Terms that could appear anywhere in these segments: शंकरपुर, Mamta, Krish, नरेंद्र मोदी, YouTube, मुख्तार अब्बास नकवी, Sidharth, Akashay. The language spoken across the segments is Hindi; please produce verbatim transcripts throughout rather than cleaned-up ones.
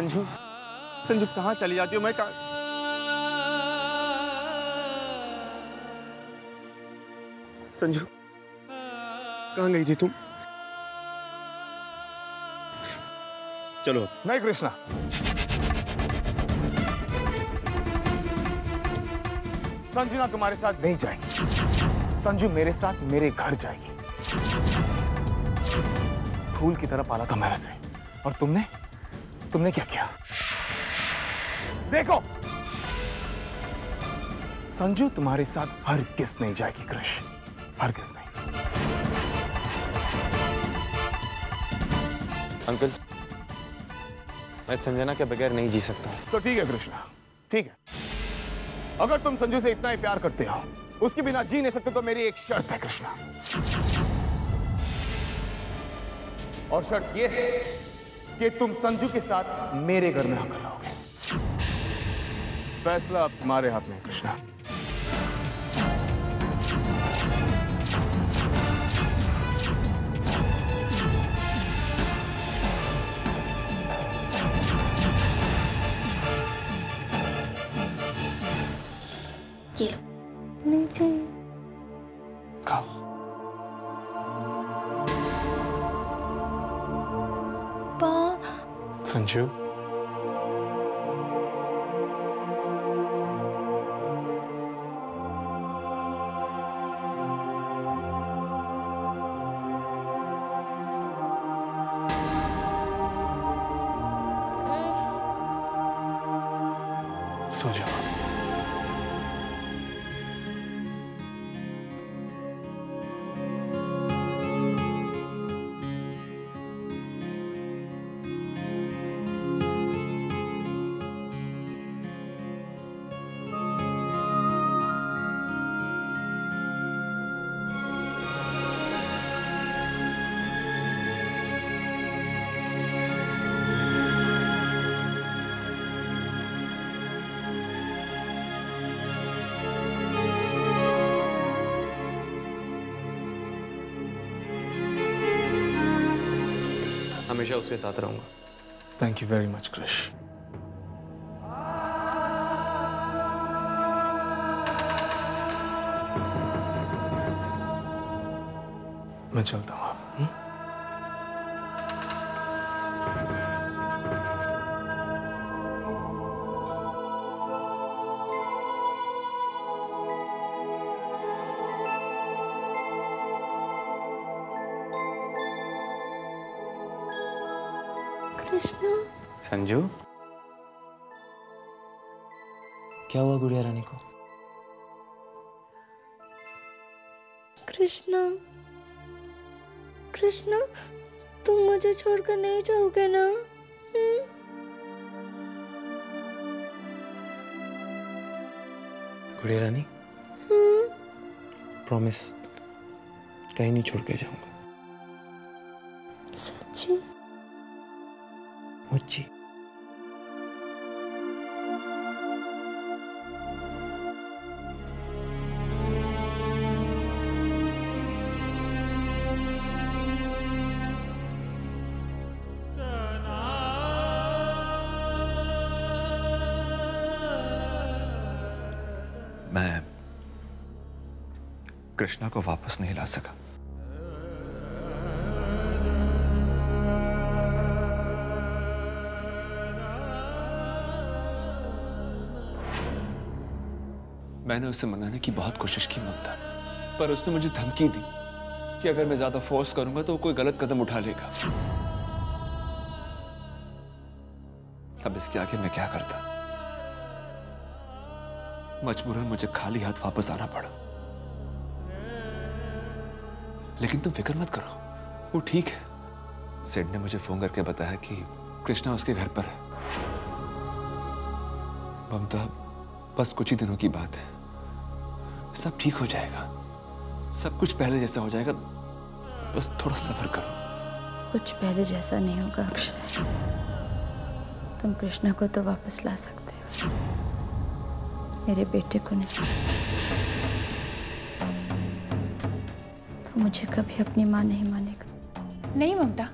संजू, संजू कहाँ चली जाती हो? मैं कहाँ? संजू कहाँ गई थी तुम? चलो। नहीं कृष्णा, संजना तुम्हारे साथ नहीं जाएगी। संजू मेरे साथ मेरे घर जाएगी। फूल की तरह पाला था मैंने से, और तुमने तुमने क्या किया? देखो संजू तुम्हारे साथ हर किस नहीं जाएगी कृष, हर किस नहीं। अंकल मैं संजना के बगैर नहीं जी सकता। तो ठीक है कृष्णा, ठीक है, अगर तुम संजू से इतना ही प्यार करते हो, उसके बिना जी नहीं सकते, तो मेरी एक शर्त है कृष्णा, और शर्त यह है कि तुम संजू के साथ मेरे घर में आकर रहोगे। फैसला अब तुम्हारे हाथ में है कृष्णा। मुझे खाओ। संजू सो जाओ। हमेशा उसके साथ रहूंगा। Thank you very much Krish. मैं चलता हूं। संजू क्या हुआ गुड़िया रानी को? कृष्णा, कृष्णा तुम मुझे छोड़कर नहीं जाओगे ना? हुँ? गुड़िया रानी प्रॉमिस, कहीं नहीं छोड़ के जाऊंगा। सच्ची? मुझे मैं कृष्णा को वापस नहीं ला सका। मैंने उसे मनाने की बहुत कोशिश की ममता, पर उसने मुझे धमकी दी कि अगर मैं ज्यादा फोर्स करूंगा तो वो कोई गलत कदम उठा लेगा। अब इसके आगे मैं क्या करता? मजबूरन मुझे खाली हाथ वापस आना पड़ा। लेकिन तुम फिक्र मत करो, वो ठीक है। सिड ने मुझे फोन करके बताया कि कृष्णा उसके घर पर है। ममता बस कुछ ही दिनों की बात है, सब ठीक हो जाएगा, सब कुछ पहले जैसा हो जाएगा, बस थोड़ा सब्र करो। कुछ पहले जैसा नहीं होगा अक्षय। तुम कृष्णा को तो वापस ला सकते हो, मेरे बेटे को नहीं। तो मुझे कभी अपनी माँ नहीं मानेगा। नहीं ममता,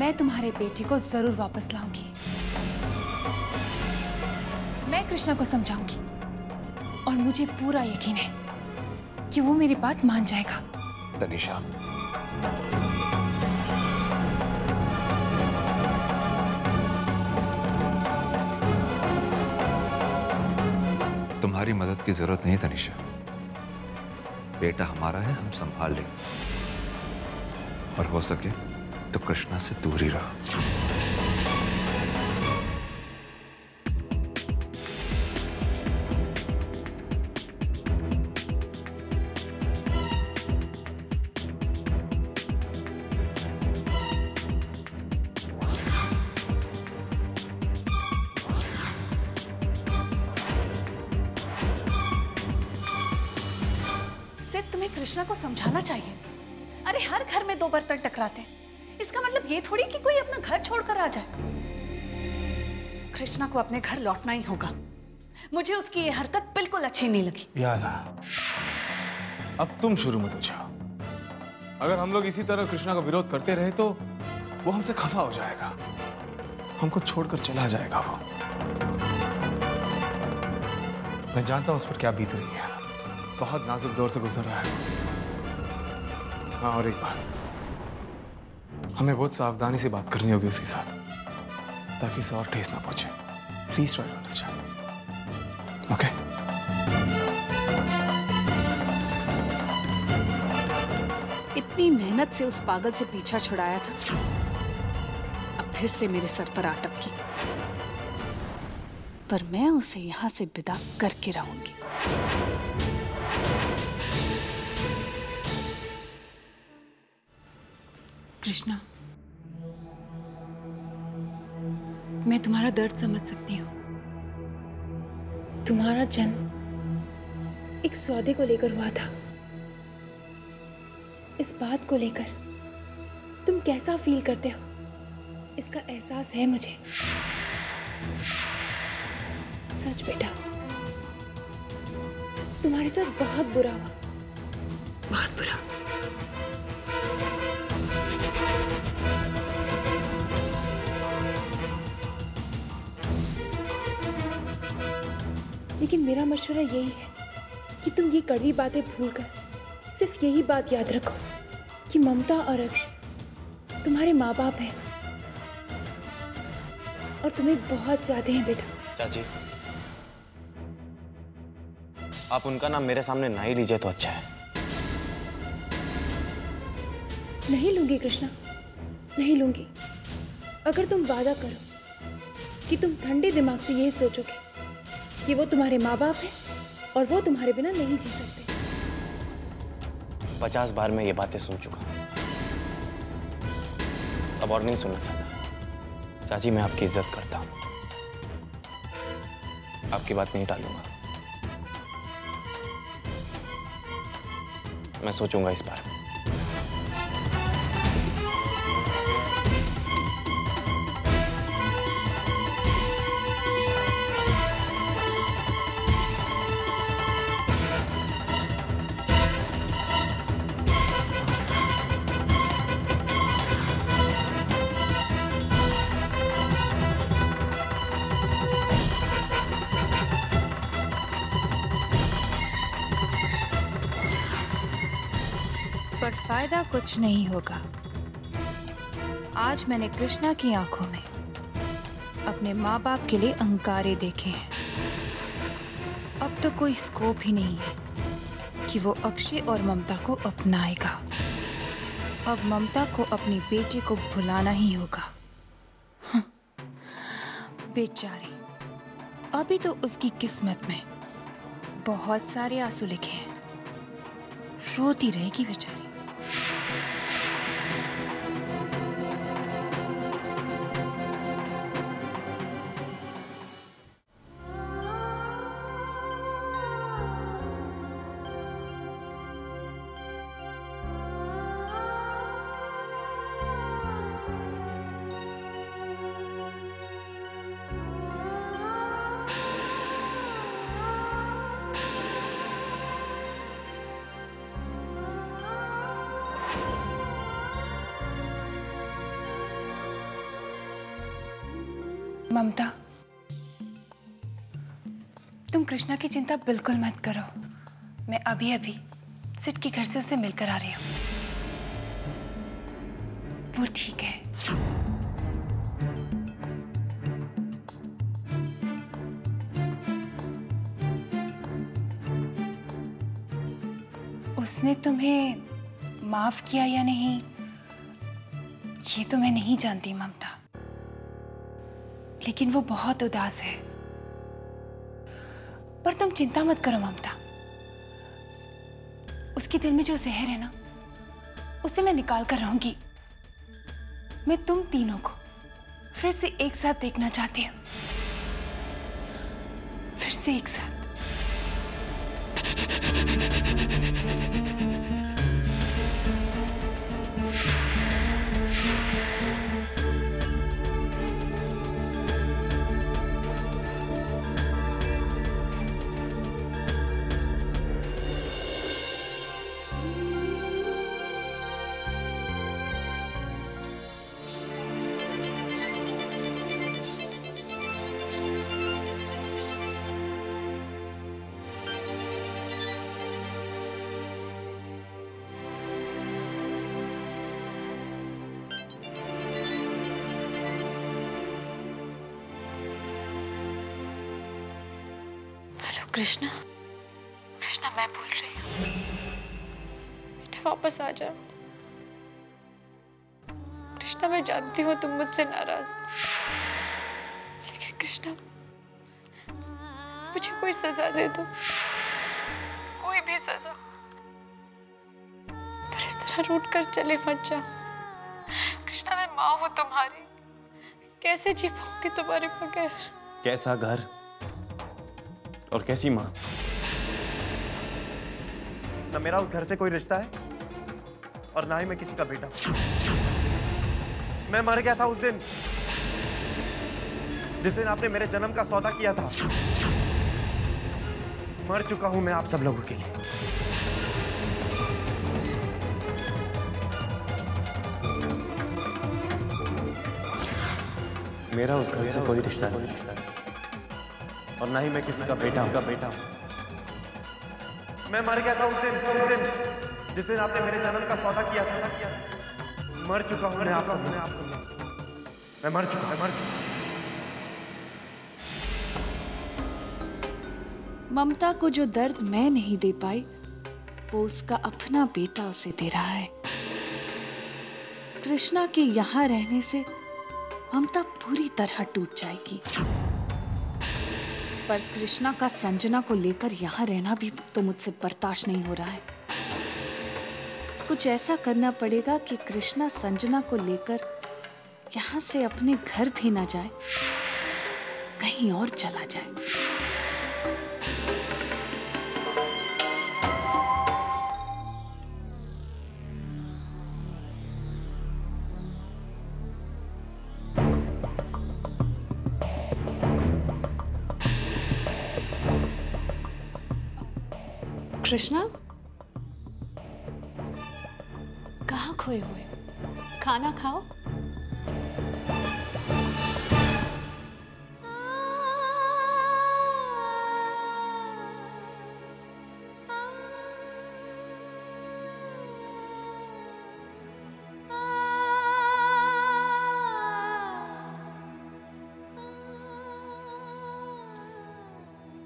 मैं तुम्हारे बेटे को जरूर वापस लाऊंगी। मैं कृष्णा को समझाऊंगी और मुझे पूरा यकीन है कि वो मेरी बात मान जाएगा। तनिषा, तुम्हारी मदद की जरूरत नहीं तनिषा। बेटा हमारा है, हम संभाल लेंगे। और हो सके तो कृष्णा से दूर ही रहा। सिर्फ तुम्हें कृष्णा को समझाना चाहिए। अरे हर घर में दो बर्तन टकराते हैं, इसका मतलब ये थोड़ी कि कोई अपना घर छोड़कर आ जाए। कृष्णा को अपने घर लौटना ही होगा। मुझे उसकी ये हरकत बिल्कुल अच्छी नहीं लगी। याना, अब तुम शुरू मत हो जाओ। अगर हम लोग इसी तरह कृष्णा का विरोध करते रहे तो वो हमसे खफा हो जाएगा, हमको छोड़कर चला जाएगा वो। मैं जानता हूं उस पर क्या बीत रही है, बहुत नाजुक दौर से गुजर रहा है। हाँ, और एक बात, हमें बहुत सावधानी से बात करनी होगी उसके साथ, ताकि उसे और ठेस ना पहुंचे। Please try to understand. Okay, इतनी मेहनत से उस पागल से पीछा छुड़ाया था, अब फिर से मेरे सर पर आटपकी। पर मैं उसे यहां से विदा करके रहूंगी। कृष्णा, मैं तुम्हारा दर्द समझ सकती हूँ। तुम्हारा जन्म एक सौदे को लेकर हुआ था। इस बात को लेकर तुम कैसा फील करते हो, इसका एहसास है मुझे। सच बेटा, तुम्हारे साथ बहुत बुरा हुआ, बहुत बुरा। लेकिन मेरा मशवरा यही है कि तुम ये कड़वी बातें भूलकर सिर्फ यही बात याद रखो कि ममता और अक्षय तुम्हारे माँ बाप हैं और तुम्हें बहुत चाहते हैं। बेटा, चाची आप उनका नाम मेरे सामने ना ही लीजिए तो अच्छा है। नहीं लूंगी कृष्णा, नहीं लूंगी। अगर तुम वादा करो कि तुम ठंडे दिमाग से ये सोचोगे कि वो तुम्हारे माँ बाप हैं और वो तुम्हारे बिना नहीं जी सकते। पचास बार मैं ये बातें सुन चुका, अब और नहीं सुनना चाहता। चाची मैं आपकी इज्जत करता हूँ, आपकी बात नहीं टालूंगा। मैं सोचूंगा इस बार। फायदा कुछ नहीं होगा। आज मैंने कृष्णा की आंखों में अपने माँ बाप के लिए अंगारे देखे हैं। अब तो कोई स्कोप ही नहीं है कि वो अक्षय और ममता को अपनाएगा। अब ममता को अपने बेटे को भुलाना ही होगा। बेचारी, अभी तो उसकी किस्मत में बहुत सारे आंसू लिखे हैं, रोती रहेगी बेचारी। ममता, तुम कृष्णा की चिंता बिल्कुल मत करो। मैं अभी अभी सिट के घर से उसे मिलकर आ रही हूँ। वो ठीक है। उसने तुम्हें माफ किया या नहीं ये तो मैं नहीं जानती ममता, लेकिन वो बहुत उदास है। पर तुम चिंता मत करो ममता, उसके दिल में जो जहर है ना उसे मैं निकाल कर रहूंगी। मैं तुम तीनों को फिर से एक साथ देखना चाहती हूँ, फिर से एक साथ। कृष्णा, कृष्णा मैं बोल रही हूँ, बेटा वापस आ जाओ। कृष्णा मैं जानती हूँ तुम मुझसे नाराज हो, लेकिन कृष्णा मुझे कोई सजा दे दो, कोई भी सजा, पर इस तरह रूठ कर चले मत जाओ। कृष्णा मैं माँ हूँ तुम्हारी, कैसे जी पाऊंगी तुम्हारे बगैर। कैसा घर और कैसी माँ? ना मेरा उस घर से कोई रिश्ता है और ना ही मैं किसी का बेटा। मैं मर गया था उस दिन जिस दिन आपने मेरे जन्म का सौदा किया था। मर चुका हूं मैं आप सब लोगों के लिए। मेरा उस घर से कोई रिश्ता है और ना ही मैं किसी का बेटा का बेटा मैं मर गया था उस दिन उस दिन जिस दिन आपने मेरे जन्म का सौदा किया था। मर चुका हूं मैं आप सब मैं आप सब मैं मर चुका मर चुका ममता को जो दर्द मैं नहीं दे पाई वो उसका अपना बेटा उसे दे रहा है। कृष्णा के यहाँ रहने से ममता पूरी तरह टूट जाएगी, पर कृष्णा का संजना को लेकर यहाँ रहना भी तो मुझसे बर्दाश्त नहीं हो रहा है। कुछ ऐसा करना पड़ेगा कि कृष्णा संजना को लेकर यहाँ से अपने घर भी ना जाए, कहीं और चला जाए। कृष्णा कहाँ खोए हुए? खाना खाओ।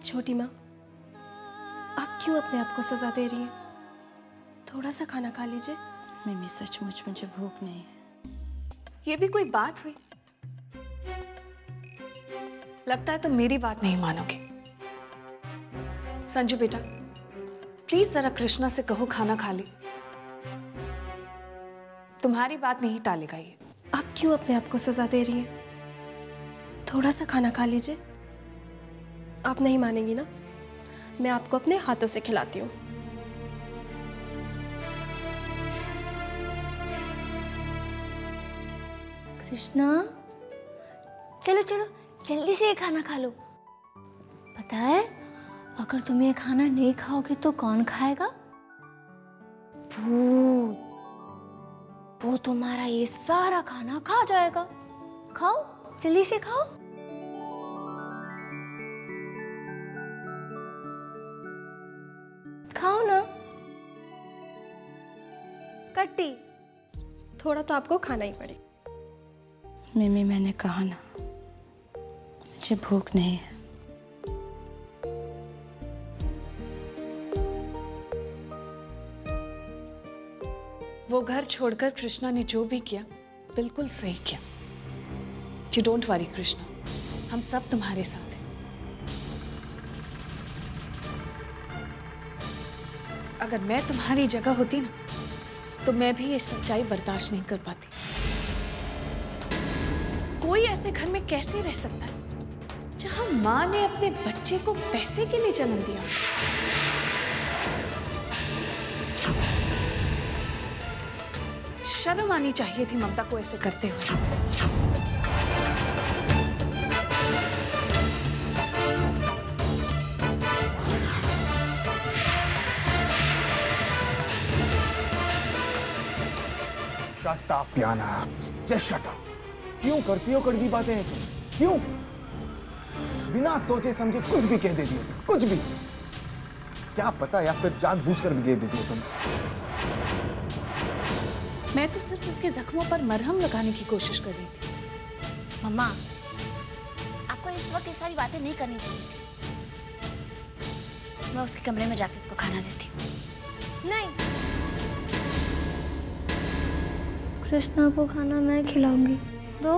छोटी माँ क्यों अपने आप को सजा दे रही है? थोड़ा सा खाना खा लीजिए। मम्मी सचमुच मुझे भूख नहीं है। ये भी कोई बात हुई? लगता है तुम तो मेरी बात नहीं मानोगे। संजू बेटा प्लीज जरा कृष्णा से कहो खाना खा ले, तुम्हारी बात नहीं टालेगा ये। आप क्यों अपने आप को सजा दे रही है? थोड़ा सा खाना खा लीजिए। आप नहीं मानेंगी ना, मैं आपको अपने हाथों से खिलाती हूँ। कृष्णा चलो चलो जल्दी से ये खाना खा लो। पता है अगर तुम ये खाना नहीं खाओगे तो कौन खाएगा? भूत। वो तुम्हारा ये सारा खाना खा जाएगा। खाओ जल्दी से खाओ। थोड़ा तो आपको खाना ही पड़ेगा। मम्मी मैंने कहा ना मुझे भूख नहीं है। वो घर छोड़कर कृष्णा ने जो भी किया बिल्कुल सही किया। यू डोंट वरी कृष्णा, हम सब तुम्हारे साथ हैं। अगर मैं तुम्हारी जगह होती ना तो मैं भी ये सच्चाई बर्दाश्त नहीं कर पाती। कोई ऐसे घर में कैसे रह सकता है जहां माँ ने अपने बच्चे को पैसे के लिए जन्म दिया। शर्म आनी चाहिए थी ममता को ऐसे करते हुए। Shut up, Yana. Just shut up. क्यों करती हो कड़वी बातें ऐसी? क्यों? बिना सोचे समझे कुछ भी कह देती हो तुम, कुछ भी। क्या पता या फिर जानबूझकर भी कह देती हो तुम। मैं तो सिर्फ उसके जख्मों पर मरहम लगाने की कोशिश कर रही थी। मम्मा, आपको इस वक्त ये सारी बातें नहीं करनी चाहिए थी। मैं उसके कमरे में जाके उसको खाना देती हूँ। नहीं, कृष्णा को खाना मैं खिलाऊंगी। दो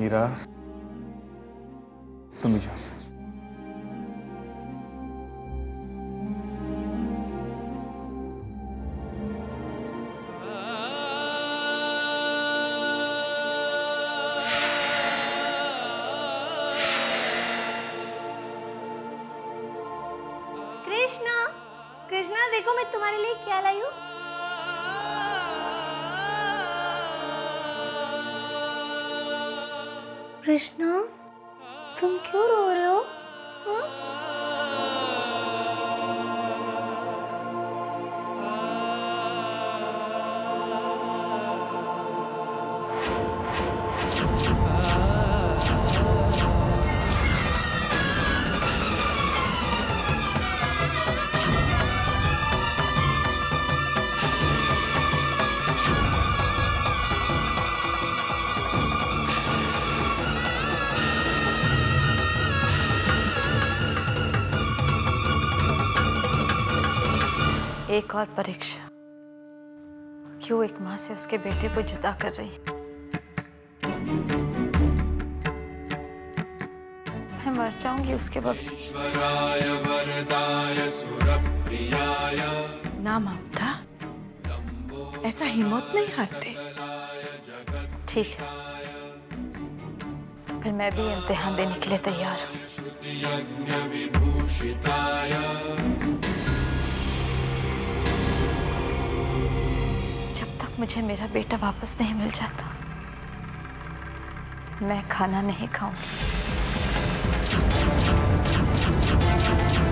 मीरा, तुम भी जाओ। कृष्णा देखो मैं तुम्हारे लिए क्या लाई हूँ। कृष्णा तुम क्यों रो रहे हो? हाँ? एक और परीक्षा, क्यों एक माँ से उसके बेटे को जुदा कर रही है? मैं मर जाऊंगी उसके बगैर। ना ममता, ऐसा हिम्मत नहीं हारते। ठीक है, तो फिर मैं भी इम्तिहान देने के लिए तैयार हूँ। मुझे मेरा बेटा वापस नहीं मिल जाता मैं खाना नहीं खाऊंगी।